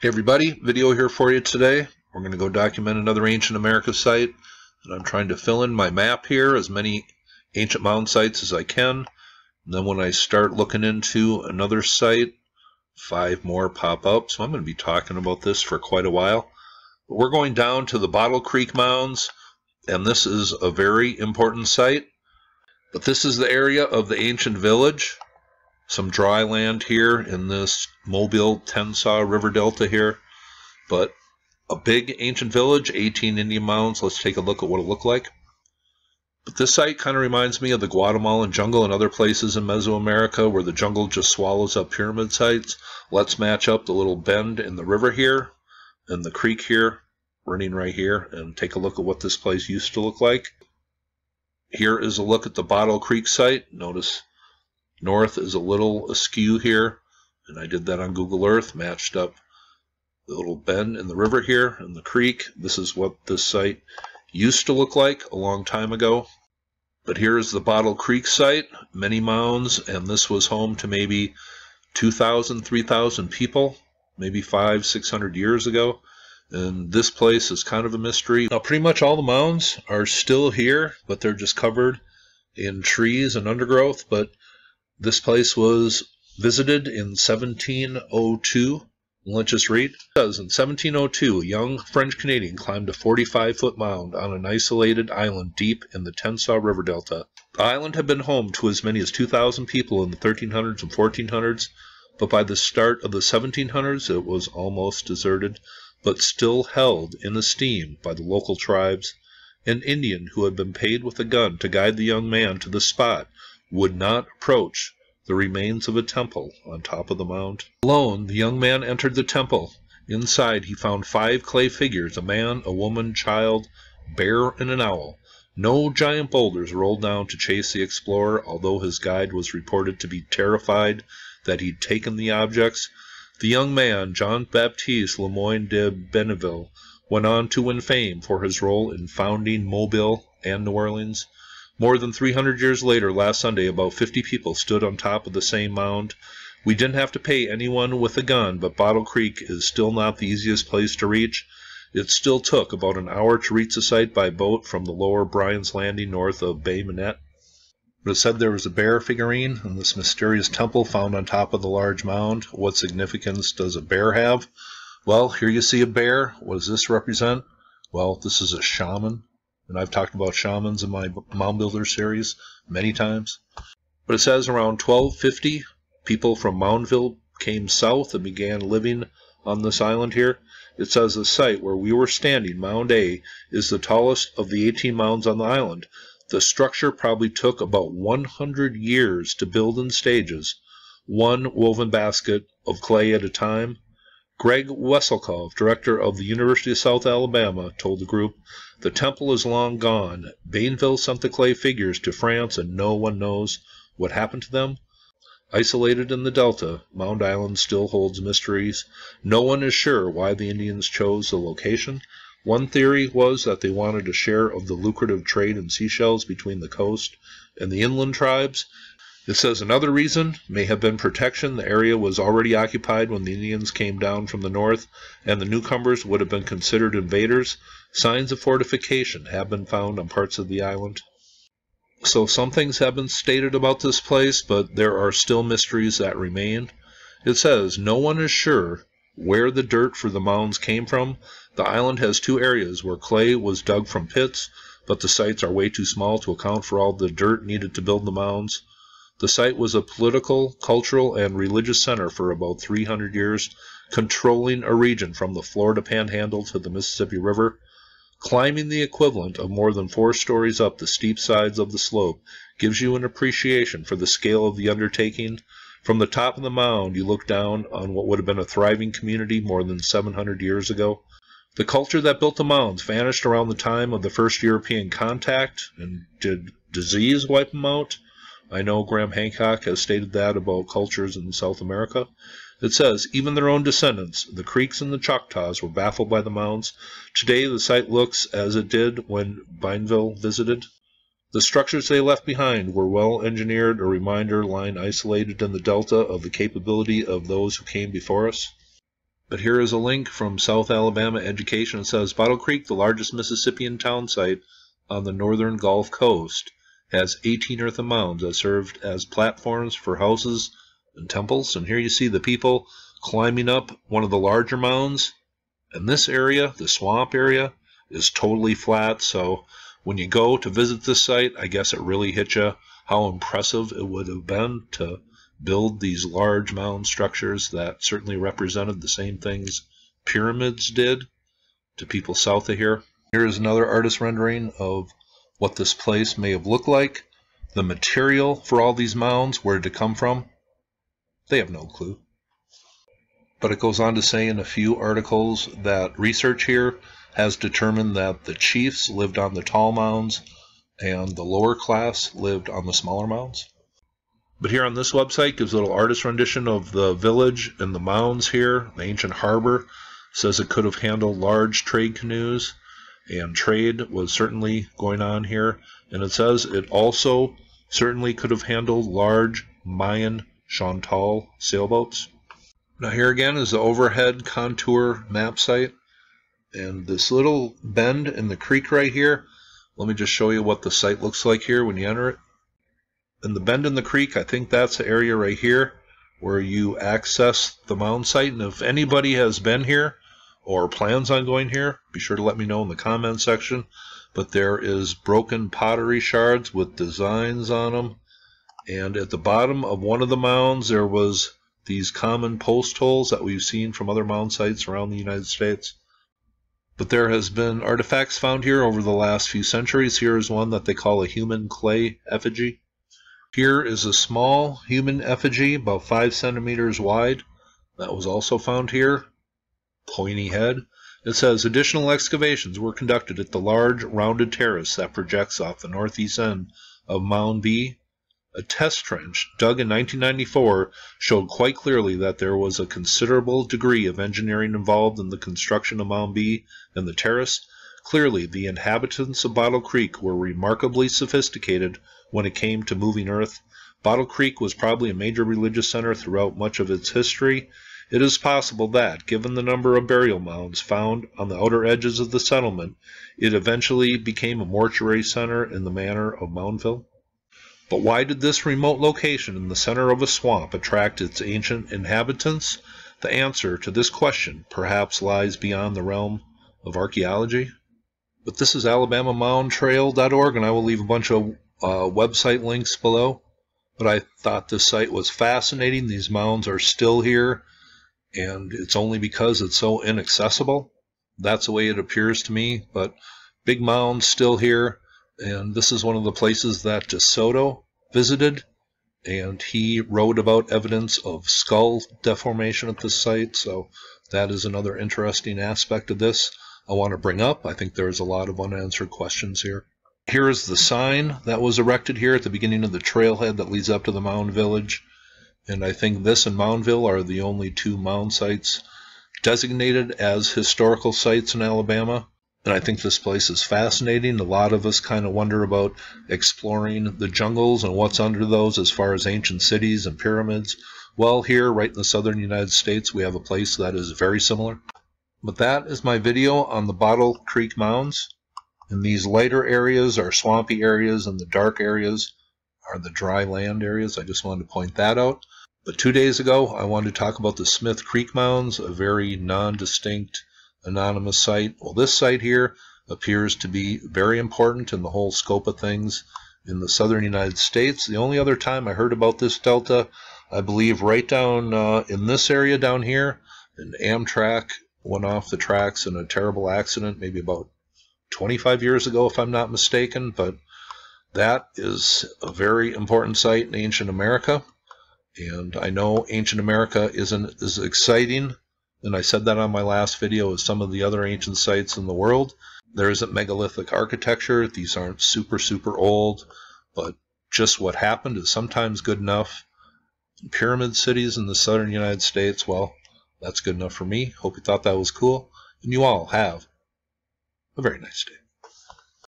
Hey everybody, video here for you today. We're going to go document another Ancient America site, and I'm trying to fill in my map here as many ancient mound sites as I can. And then when I start looking into another site, 5 more pop up, so I'm going to be talking about this for quite a while. But we're going down to the Bottle Creek Mounds, and this is a very important site. But this is the area of the ancient village. Some dry land here in this Mobile-Tensaw River Delta here, but a big ancient village, 18 Indian mounds. Let's take a look at what it looked like. But this site kind of reminds me of the Guatemalan jungle and other places in Mesoamerica where the jungle just swallows up pyramid sites. Let's match up the little bend in the river here and the creek here, running right here, and take a look at what this place used to look like. Here is a look at the Bottle Creek site. Notice north is a little askew here, and I did that on Google Earth, matched up the little bend in the river here and the creek. This is what this site used to look like a long time ago. But here is the Bottle Creek site, many mounds, and this was home to maybe 2,000, 3,000 people, maybe 500 to 600 years ago. And this place is kind of a mystery. Now pretty much all the mounds are still here, but they're just covered in trees and undergrowth. But this place was visited in 1702. Let's just read. It says, in 1702, a young French-Canadian climbed a 45-foot mound on an isolated island deep in the Tensaw River Delta. The island had been home to as many as 2,000 people in the 1300s and 1400s, but by the start of the 1700s, it was almost deserted, but still held in esteem by the local tribes. An Indian who had been paid with a gun to guide the young man to the spot would not approach the remains of a temple on top of the mound. Alone, the young man entered the temple. Inside, he found 5 clay figures, a man, a woman, child, bear, and an owl. No giant boulders rolled down to chase the explorer, although his guide was reported to be terrified that he'd taken the objects. The young man, Jean-Baptiste Le Moyne de Bienville, went on to win fame for his role in founding Mobile and New Orleans. More than 300 years later, last Sunday, about 50 people stood on top of the same mound. We didn't have to pay anyone with a gun, but Bottle Creek is still not the easiest place to reach. It still took about an hour to reach the site by boat from the lower Bryan's Landing north of Bay Minette. But it said there was a bear figurine in this mysterious temple found on top of the large mound. What significance does a bear have? Well, here you see a bear. What does this represent? Well, this is a shaman. And I've talked about shamans in my Mound Builder series many times. But it says around 1250, people from Moundville came south and began living on this island here. It says the site where we were standing, Mound A, is the tallest of the 18 mounds on the island. The structure probably took about 100 years to build in stages, one woven basket of clay at a time. Greg Wesselkov, director of the University of South Alabama, told the group, "The temple is long gone. Bienville sent the clay figures to France, and no one knows what happened to them." Isolated in the Delta, Mound Island still holds mysteries. No one is sure why the Indians chose the location. One theory was that they wanted a share of the lucrative trade in seashells between the coast and the inland tribes. It says another reason may have been protection. The area was already occupied when the Indians came down from the north, and the newcomers would have been considered invaders. Signs of fortification have been found on parts of the island. So some things have been stated about this place, but there are still mysteries that remain. It says no one is sure where the dirt for the mounds came from. The island has 2 areas where clay was dug from pits, but the sites are way too small to account for all the dirt needed to build the mounds. The site was a political, cultural, and religious center for about 300 years, controlling a region from the Florida Panhandle to the Mississippi River. Climbing the equivalent of more than 4 stories up the steep sides of the slope gives you an appreciation for the scale of the undertaking. From the top of the mound, you look down on what would have been a thriving community more than 700 years ago. The culture that built the mounds vanished around the time of the first European contact, and did disease wipe them out? I know Graham Hancock has stated that about cultures in South America. It says, even their own descendants, the Creeks and the Choctaws, were baffled by the mounds. Today, the site looks as it did when Bienville visited. The structures they left behind were well-engineered, a reminder lying isolated in the Delta of the capability of those who came before us. But here is a link from South Alabama Education. It says, Bottle Creek, the largest Mississippian town site on the northern Gulf Coast, has 18 earthen mounds that served as platforms for houses and temples. And here you see the people climbing up one of the larger mounds. And this area, the swamp area, is totally flat. So when you go to visit this site, I guess it really hit you how impressive it would have been to build these large mound structures that certainly represented the same things pyramids did to people south of here. Here is another artist rendering of what this place may have looked like. The material for all these mounds, where did it come from? They have no clue. But it goes on to say in a few articles that research here has determined that the chiefs lived on the tall mounds and the lower class lived on the smaller mounds. But here on this website gives a little artist rendition of the village and the mounds here, the ancient harbor. It says it could have handled large trade canoes, and trade was certainly going on here. And it says it also certainly could have handled large Mayan Chontal sailboats. Now here again is the overhead contour map site. And this little bend in the creek right here, let me just show you what the site looks like here when you enter it. And the bend in the creek, I think that's the area right here where you access the mound site. And if anybody has been here or plans on going here, be sure to let me know in the comment section. But there is broken pottery shards with designs on them. And at the bottom of one of the mounds, there was these common post holes that we've seen from other mound sites around the United States. But there has been artifacts found here over the last few centuries. Here is one that they call a human clay effigy. Here is a small human effigy, about 5 centimeters wide, that was also found here. Pointy head. It says additional excavations were conducted at the large rounded terrace that projects off the northeast end of Mound B. A test trench dug in 1994 showed quite clearly that there was a considerable degree of engineering involved in the construction of Mound B and the terrace. Clearly, the inhabitants of Bottle Creek were remarkably sophisticated when it came to moving earth. Bottle Creek was probably a major religious center throughout much of its history. It is possible that, given the number of burial mounds found on the outer edges of the settlement, it eventually became a mortuary center in the manner of Moundville. But why did this remote location in the center of a swamp attract its ancient inhabitants? The answer to this question perhaps lies beyond the realm of archaeology. But this is AlabamaMoundTrail.org, and I will leave a bunch of website links below. But I thought this site was fascinating. These mounds are still here, and it's only because it's so inaccessible. That's the way it appears to me, but big mounds still here. And this is one of the places that DeSoto visited, and he wrote about evidence of skull deformation at this site. So that is another interesting aspect of this I want to bring up. I think there's a lot of unanswered questions here. Here is the sign that was erected here at the beginning of the trailhead that leads up to the mound village. And I think this and Moundville are the only two mound sites designated as historical sites in Alabama. And I think this place is fascinating. A lot of us kind of wonder about exploring the jungles and what's under those as far as ancient cities and pyramids. Well, here, right in the southern United States, we have a place that is very similar. But that is my video on the Bottle Creek Mounds. And these lighter areas are swampy areas, and the dark areas are the dry land areas. I just wanted to point that out. But 2 days ago, I wanted to talk about the Smith Creek Mounds, a very non-distinct, anonymous site. Well, this site here appears to be very important in the whole scope of things in the southern United States. The only other time I heard about this delta, I believe right down in this area down here, in Amtrak, went off the tracks in a terrible accident maybe about 25 years ago, if I'm not mistaken. But that is a very important site in ancient America, and I know ancient America isn't as exciting, and I said that on my last video, as some of the other ancient sites in the world. There isn't megalithic architecture. These aren't super old, but just what happened is sometimes good enough. Pyramid cities in the southern United States, well, that's good enough for me. Hope you thought that was cool, and you all have a very nice day.